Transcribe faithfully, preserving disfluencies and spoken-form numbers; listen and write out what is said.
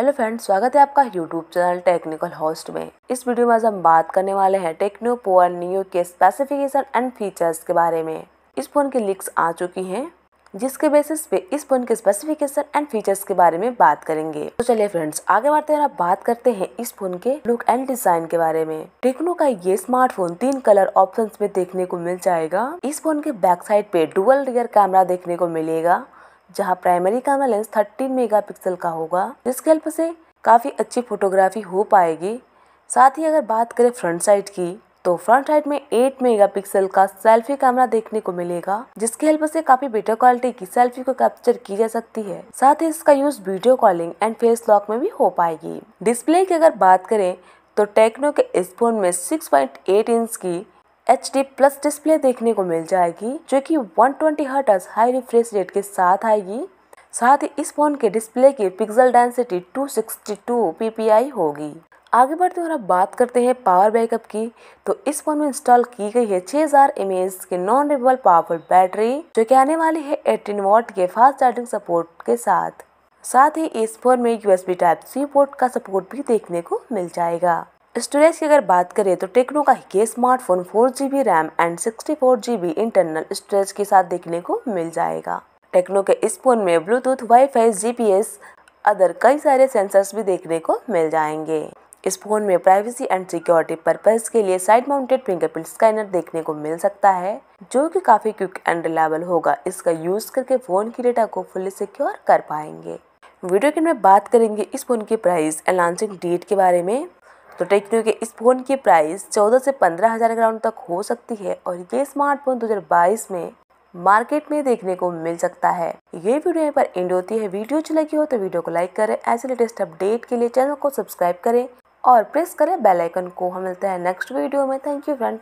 Hello friends, स्वागत है आपका यूट्यूब चैनल टेक्निकल होस्ट में। इस वीडियो में आज हम बात करने वाले हैं टेक्नो पोवा नियो के स्पेसिफिकेशन एंड फीचर्स के बारे में। इस फोन की लीक्स आ चुकी हैं, जिसके बेसिस पे इस फोन के स्पेसिफिकेशन एंड फीचर्स के बारे में बात करेंगे। तो चलिए फ्रेंड्स, आगे बढ़ते हैं। आप बात करते हैं इस फोन के लुक एंड डिजाइन के बारे में। टेक्नो का ये स्मार्टफोन तीन कलर ऑप्शंस में देखने को मिल जाएगा। इस फोन के बैक साइड पे डुअल रियर कैमरा देखने को मिलेगा, जहां primary camera lens thirteen megapixel का होगा, जिसकी हेल्प से काफी अच्छी फोटोग्राफी हो पाएगी। साथ ही अगर बात करें फ्रंट साइड की, तो फ्रंट साइड में एट मेगापिक्सल का सेल्फी कैमरा देखने को मिलेगा, जिसकी हेल्प से काफी बेटर क्वालिटी की सेल्फी को कैप्चर की जा सकती है। साथ ही इसका use video calling and face lock में भी हो पाएगी। डिस्प्ले की अगर बात करें, तो टेक्नो के इस फोन में सिक्स पॉइंट एट इंच की एच डी प्लस डिस्प्ले देखने को मिल जाएगी, जो कि one twenty hertz high refresh rate के साथ आएगी। साथ ही इस फोन के डिस्प्ले की pixel density two sixty two PPI होगी। आगे बढ़ते हुए बात करते हैं पावर बैकअप की, तो इस फोन में इंस्टॉल की गई है सिक्स थाउज़ेंड एमएएच की नॉन रिमूवेबल पावरफुल बैटरी, जो कि आने वाली है एटीन वॉट के फास्ट चार्जिंग सपोर्ट के साथ। साथ ही इस फोन में यूएसबी टाइप सी पोर्ट का सपोर्ट भी देखने को मिल जाएगा। स्टोरेज की अगर बात करें, तो टेक्नो का ये smartphone four G B RAM and sixty four G B internal storage के साथ देखने को मिल जाएगा। टेक्नो के इस फोन में ब्लूटूथ, वाईफाई, जीपीएस, अदर कई सारे सेंसर्स भी देखने को मिल जाएंगे। इस फोन में प्राइवेसी एंड सिक्योरिटी पर्पस के लिए साइड माउंटेड फिंगरप्रिंट स्कैनर देखने को मिल सकता है, जो कि काफी क्विक एंड रिलायबल होगा। इसका यूज करके फोन की डेटा को फुल्ली सिक्योर कर पाएंगे। वीडियो के में बात करेंगे इस फोन की प्राइस एंड लॉन्चिंग डेट के बारे में, तो टेक्नो के इस फोन की प्राइस चौदह से पंद्रह हजार के राउंड तक हो सकती है और ये स्मार्टफोन दो हजार बाईस में मार्केट में देखने को मिल सकता है। ये वीडियो यहाँ पर एंड होती है। वीडियो अच्छी लगी हो तो वीडियो को लाइक करें। ऐसे लेटेस्ट अपडेट के लिए चैनल को सब्सक्राइब करें और प्रेस करें बेल आइकन को। हम मिलते हैं नेक्स्ट वीडियो में। Thank you friends.